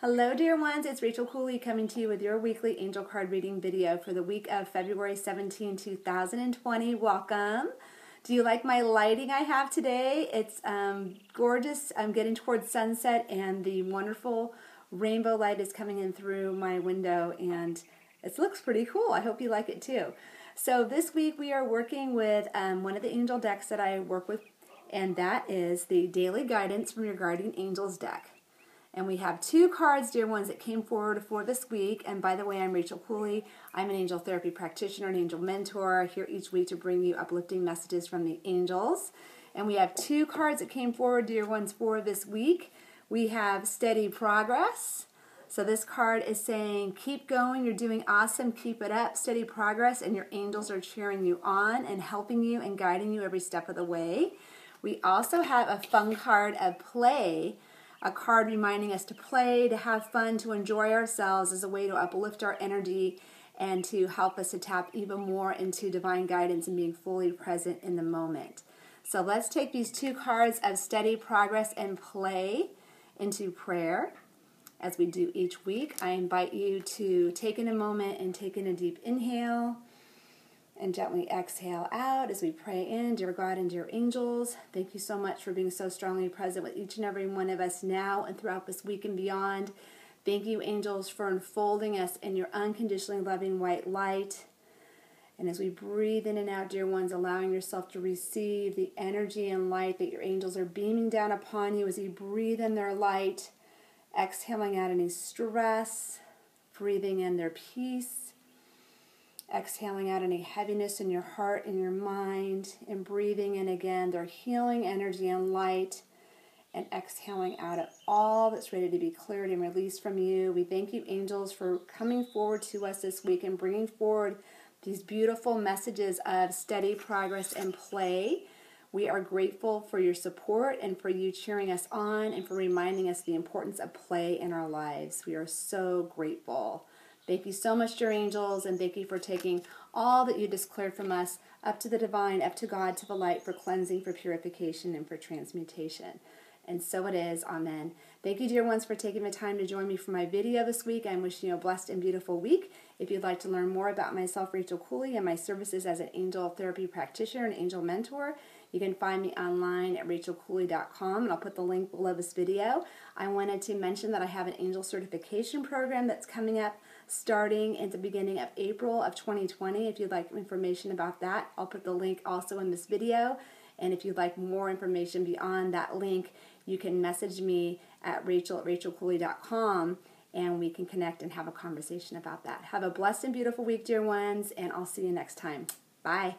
Hello dear ones, it's Rachel Cooley coming to you with your weekly angel card reading video for the week of February 17, 2020. Welcome. Do you like my lighting I have today? It's gorgeous. I'm getting towards sunset and the wonderful rainbow light is coming in through my window and it looks pretty cool. I hope you like it too. So this week we are working with one of the angel decks that I work with, and that is the Daily Guidance from Your Guardian Angels deck. And we have two cards, dear ones, that came forward for this week. And by the way, I'm Rachel Cooley. I'm an angel therapy practitioner, an angel mentor, here each week to bring you uplifting messages from the angels. And we have two cards that came forward, dear ones, for this week. We have Steady Progress. So this card is saying, keep going, you're doing awesome, keep it up, steady progress, and your angels are cheering you on and helping you and guiding you every step of the way. We also have a fun card of play, a card reminding us to play, to have fun, to enjoy ourselves as a way to uplift our energy and to help us to tap even more into divine guidance and being fully present in the moment. So let's take these two cards of steady progress and play into prayer. As we do each week, I invite you to take in a moment and take in a deep inhale and gently exhale out as we pray in. Dear God and dear angels, thank you so much for being so strongly present with each and every one of us now and throughout this week and beyond. Thank you, angels, for enfolding us in your unconditionally loving white light. And as we breathe in and out, dear ones, allowing yourself to receive the energy and light that your angels are beaming down upon you as you breathe in their light, exhaling out any stress, breathing in their peace. Exhaling out any heaviness in your heart and your mind, and breathing in again their healing energy and light, and exhaling out of all that's ready to be cleared and released from you. We thank you, angels, for coming forward to us this week and bringing forward these beautiful messages of steady progress and play. We are grateful for your support and for you cheering us on and for reminding us the importance of play in our lives. We are so grateful. Thank you so much, dear angels, and thank you for taking all that you declared from us up to the divine, up to God, to the light, for cleansing, for purification, and for transmutation. And so it is. Amen. Thank you, dear ones, for taking the time to join me for my video this week. I'm wishing you a blessed and beautiful week. If you'd like to learn more about myself, Rachel Cooley, and my services as an angel therapy practitioner and angel mentor, you can find me online at rachelcooley.com, and I'll put the link below this video. I wanted to mention that I have an angel certification program that's coming up starting at the beginning of April of 2020. If you'd like information about that, I'll put the link also in this video. And if you'd like more information beyond that link, you can message me at rachel@rachelcooley.com, and we can connect and have a conversation about that. Have a blessed and beautiful week, dear ones, and I'll see you next time. Bye.